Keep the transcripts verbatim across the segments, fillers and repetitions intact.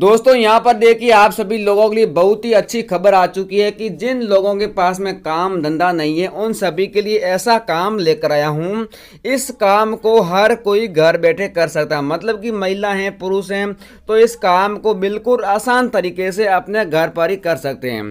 दोस्तों यहाँ पर देखिए आप सभी लोगों के लिए बहुत ही अच्छी खबर आ चुकी है कि जिन लोगों के पास में काम धंधा नहीं है उन सभी के लिए ऐसा काम लेकर आया हूँ। इस काम को हर कोई घर बैठे कर सकता है, मतलब कि महिला हैं, पुरुष हैं, तो इस काम को बिल्कुल आसान तरीके से अपने घर पर ही कर सकते हैं।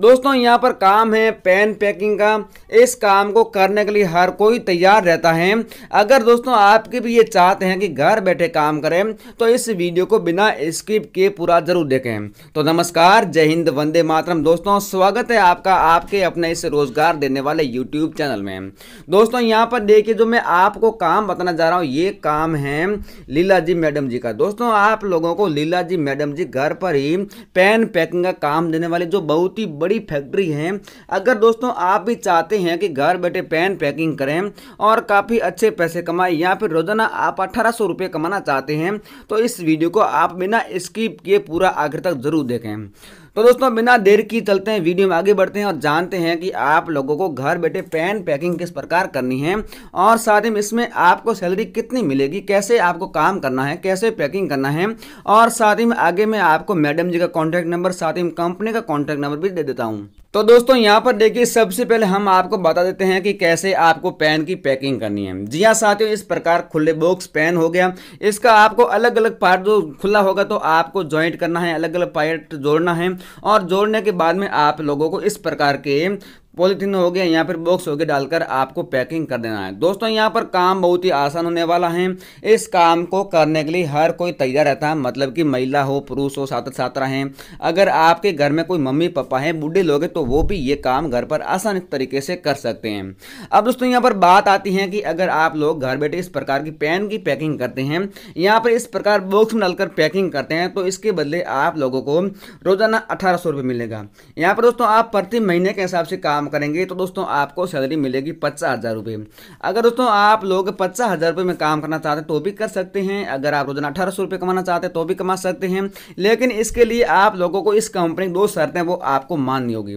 दोस्तों यहाँ पर काम है पेन पैकिंग का। इस काम को करने के लिए हर कोई तैयार रहता है। अगर दोस्तों आपके भी ये चाहते हैं कि घर बैठे काम करें तो इस वीडियो को बिना स्किप किए पूरा जरूर देखें। तो नमस्कार, जय हिंद, वंदे मातरम। दोस्तों स्वागत है आपका आपके अपने इस रोजगार देने वाले यूट्यूब चैनल में। दोस्तों यहाँ पर देखिए जो मैं आपको काम बताना जा रहा हूँ ये काम है लीला जी मैडम जी का। दोस्तों आप लोगों को लीला जी मैडम जी घर पर ही पेन पैकिंग का काम देने वाली जो बहुत ही बड़ी फैक्ट्री है। अगर दोस्तों आप भी चाहते हैं कि घर बैठे पेन पैकिंग करें और काफी अच्छे पैसे कमाए या फिर रोजाना आप अठारह सौ रुपये कमाना चाहते हैं तो इस वीडियो को आप बिना स्किप ये पूरा आखिर तक जरूर देखें। तो दोस्तों बिना देर की चलते हैं, वीडियो में आगे बढ़ते हैं और जानते हैं कि आप लोगों को घर बैठे पेन पैकिंग किस प्रकार करनी है और साथ ही इसमें आपको सैलरी कितनी मिलेगी, कैसे आपको काम करना है, कैसे पैकिंग करना है। और साथ ही में आगे मैं आपको मैडम जी का कॉन्टैक्ट नंबर, साथ ही कंपनी का कॉन्टैक्ट नंबर भी दे देता हूँ। तो दोस्तों यहाँ पर देखिए सबसे पहले हम आपको बता देते हैं कि कैसे आपको पेन की पैकिंग करनी है। जी हाँ साथियों, इस प्रकार खुले बॉक्स पेन हो गया। इसका आपको अलग अलग पार्ट जो खुला होगा तो आपको ज्वाइंट करना है, अलग अलग पार्ट जोड़ना है और जोड़ने के बाद में आप लोगों को इस प्रकार के पॉलीथीन हो गया या फिर बॉक्स हो गया डालकर आपको पैकिंग कर देना है। दोस्तों यहाँ पर काम बहुत ही आसान होने वाला है। इस काम को करने के लिए हर कोई तैयार रहता है, मतलब कि महिला हो, पुरुष हो, छात्र छात्रा हैं। अगर आपके घर में कोई मम्मी पापा हैं, बूढ़े लोग हैं तो वो भी ये काम घर पर आसान तरीके से कर सकते हैं। अब दोस्तों यहाँ पर बात आती है कि अगर आप लोग घर बैठे इस प्रकार की पेन की पैकिंग करते हैं, यहाँ पर इस प्रकार बॉक्स में डालकर पैकिंग करते हैं तो इसके बदले आप लोगों को रोजाना अठारह सौ रुपये मिलेगा। यहाँ पर दोस्तों आप प्रति महीने के हिसाब से काम करेंगे तो दोस्तों आपको सैलरी मिलेगी पचास हजार रुपये। अगर दोस्तों आप लोग पचास हजार रुपये में काम करना चाहते हैं तो भी कर सकते हैं। अगर आप रोजाना अठारह सौ रुपये कमाना चाहते हैं तो भी कमा सकते हैं, लेकिन इसके लिए आप लोगों को इस कंपनी की दो शर्तें वो आपको माननी होगी।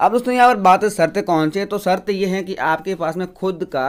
अब दोस्तों यहाँ पर बात है शर्तें कौन सी है, तो शर्त यह है कि आपके पास में खुद का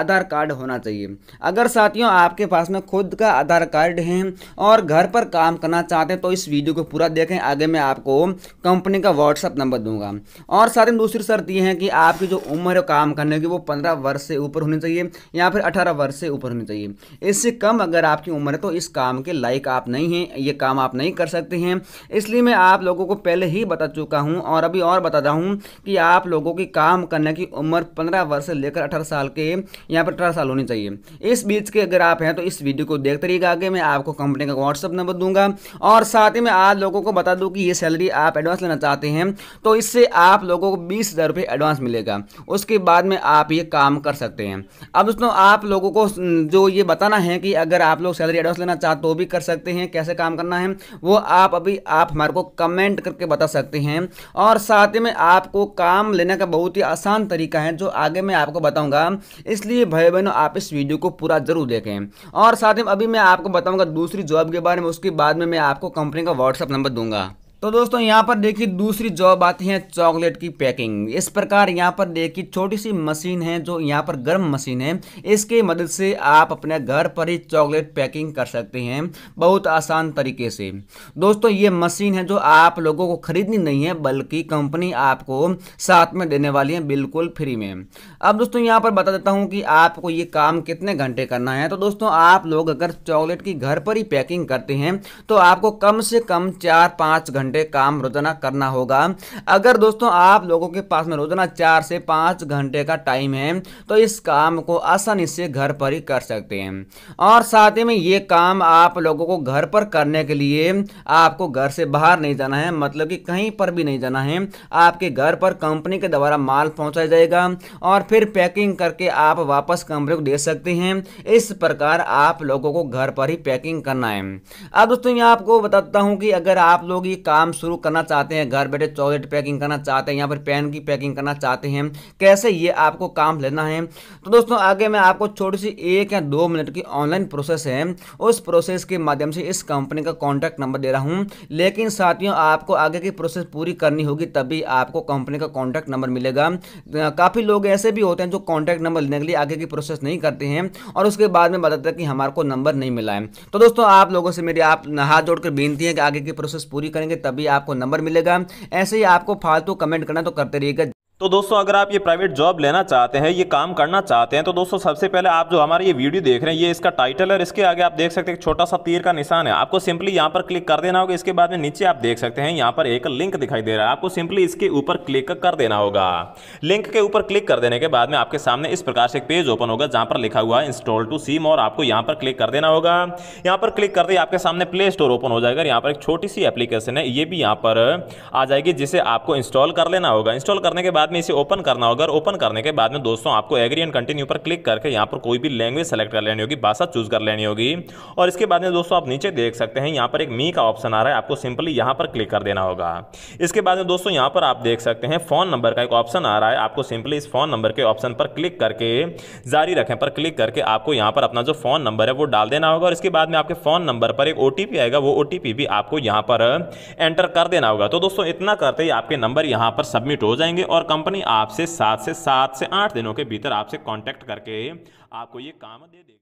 आधार कार्ड होना चाहिए। अगर साथियों आपके पास में खुद का आधार कार्ड है और घर पर काम करना चाहते हैं तो इस वीडियो को पूरा देखें। आगे मैं आपको कंपनी का व्हाट्सएप नंबर दूंगा। और साथ ही दूसरी दी है कि आपकी जो उम्र है काम करने की वो पंद्रह वर्ष से ऊपर होनी चाहिए या फिर अठारह वर्ष से ऊपर होनी चाहिए। इससे कम अगर आपकी उम्र है तो इस काम के लायक आप नहीं हैं, ये काम आप नहीं कर सकते हैं। इसलिए मैं आप लोगों को पहले ही बता चुका हूं और अभी और बता रहा हूं कि आप लोगों की काम करने की उम्र पंद्रह वर्ष से लेकर अठारह साल के यहाँ पर अठारह साल होनी चाहिए। इस बीच के अगर आप हैं तो इस वीडियो को देखते रहिएगा। आगे मैं आपको कंपनी का व्हाट्सअप नंबर दूंगा और साथ ही मैं आप लोगों को बता दूँ कि ये सैलरी आप एडवांस लेना चाहते हैं तो इससे आप लोगों को बीस हजार रुपये एडवांस मिलेगा। उसके बाद में आप ये काम कर सकते हैं। अब दोस्तों आप लोगों को जो ये बताना है कि अगर आप लोग सैलरी एडवांस लेना चाहते तो भी कर सकते हैं, कैसे काम करना है वो आप अभी आप हमारे को कमेंट करके बता सकते हैं। और साथ ही में आपको काम लेने का बहुत ही आसान तरीका है जो आगे मैं आपको बताऊंगा, इसलिए भाई बहनों आप इस वीडियो को पूरा जरूर देखें। और साथ ही अभी मैं आपको बताऊँगा दूसरी जॉब के बारे में, उसके बाद में मैं आपको कंपनी का व्हाट्सअप नंबर दूंगा। तो दोस्तों यहाँ पर देखिए दूसरी जॉब आती है चॉकलेट की पैकिंग। इस प्रकार यहाँ पर देखिए छोटी सी मशीन है जो यहाँ पर गर्म मशीन है, इसके मदद से आप अपने घर पर ही चॉकलेट पैकिंग कर सकते हैं बहुत आसान तरीके से। दोस्तों ये मशीन है जो आप लोगों को खरीदनी नहीं है बल्कि कंपनी आपको साथ में देने वाली है बिल्कुल फ्री में। अब दोस्तों यहाँ पर बता देता हूँ कि आपको ये काम कितने घंटे करना है। तो दोस्तों आप लोग अगर चॉकलेट की घर पर ही पैकिंग करते हैं तो आपको कम से कम चार पाँच घंटे काम रोजाना करना होगा। अगर दोस्तों आप लोगों के पास में रोजाना चार से पाँच घंटे का टाइम है तो इस काम को आसानी से घर पर ही कर सकते हैं। और साथ ही में ये काम आप लोगों को घर पर करने के लिए आपको घर से बाहर नहीं जाना है, मतलब कि कहीं पर भी नहीं जाना है। आपके घर पर कंपनी के द्वारा माल पहुंचाया जाएगा और फिर पैकिंग करके आप वापस कंपनी को दे सकते हैं। इस प्रकार आप लोगों को घर पर ही पैकिंग करना है। अब दोस्तों यहाँ आपको बताता हूँ कि अगर आप लोग ये काम काम शुरू करना चाहते हैं, घर बैठे चॉकलेट पैकिंग करना चाहते हैं, यहाँ पर पेन की पैकिंग करना चाहते हैं, कैसे ये आपको काम लेना है। तो दोस्तों आगे मैं आपको छोटी सी एक या दो मिनट की ऑनलाइन प्रोसेस है, उस प्रोसेस के माध्यम से इस कंपनी का कॉन्टैक्ट नंबर दे रहा हूँ। लेकिन साथियों आपको आगे की प्रोसेस पूरी करनी होगी तभी आपको कंपनी का कॉन्टैक्ट नंबर मिलेगा। काफ़ी लोग ऐसे भी होते हैं जो कॉन्टैक्ट नंबर लेने के लिए आगे की प्रोसेस नहीं करते हैं और उसके बाद में बताते हैं कि हमारे को नंबर नहीं मिला है। तो दोस्तों आप लोगों से मेरी आप हाथ जोड़कर विनती है कि आगे की प्रोसेस पूरी करेंगे तभी आपको नंबर मिलेगा। ऐसे ही आपको फालतू कमेंट करना तो करते रहिएगा। तो दोस्तों अगर आप ये प्राइवेट जॉब लेना चाहते हैं, ये काम करना चाहते हैं, तो दोस्तों सबसे पहले आप जो हमारे ये वीडियो देख रहे हैं, ये इसका टाइटल है और इसके आगे आप देख सकते हैं एक छोटा सा तीर का निशान है, आपको सिंपली यहाँ पर क्लिक कर देना होगा। इसके बाद में नीचे आप देख सकते हैं यहाँ पर एक लिंक दिखाई दे रहा है, आपको सिंपली इसके ऊपर क्लिक कर देना होगा। लिंक के ऊपर क्लिक कर देने के बाद में आपके सामने इस प्रकार से एक पेज ओपन होगा जहाँ पर लिखा हुआ है इंस्टॉल टू सिम, और आपको यहाँ पर क्लिक कर देना होगा। यहाँ पर क्लिक करते ही आपके सामने प्ले स्टोर ओपन हो जाएगा। यहाँ पर एक छोटी सी एप्लीकेशन है, ये भी यहाँ पर आ जाएगी जिसे आपको इंस्टॉल कर लेना होगा। इंस्टॉल करने के बाद में इसे ओपन करना होगा और ओपन करने के बाद में दोस्तों आपको एग्री एंड कंटिन्यू पर क्लिक करके यहाँ पर कोई भी लैंग्वेज सेलेक्ट कर लेनी होगी, भाषा चूज कर लेनी होगी। और इसके बाद में दोस्तों आप नीचे देख सकते हैं यहाँ पर एक मी का ऑप्शन आ रहा है, आपको सिंपली यहाँ पर क्लिक कर देना होगा। इसके बाद में दोस्तों यहाँ पर आप देख सकते हैं फोन नंबर का एक ऑप्शन आ रहा है, आपको सिंपली इस फोन नंबर के ऑप्शन पर क्लिक करके जारी रखें पर क्लिक करके आपको यहाँ पर अपना जो फोन नंबर है वो डाल देना होगा। और इसके बाद में आपके फोन नंबर पर एक ओटीपी आएगा, वो ओटीपी भी आपको यहाँ पर एंटर कर देना होगा। तो दोस्तों इतना करते ही आपके नंबर यहाँ पर सबमिट हो जाएंगे और कंपनी आपसे सात से सात से आठ दिनों के भीतर आपसे कांटेक्ट करके आपको ये काम दे देगी।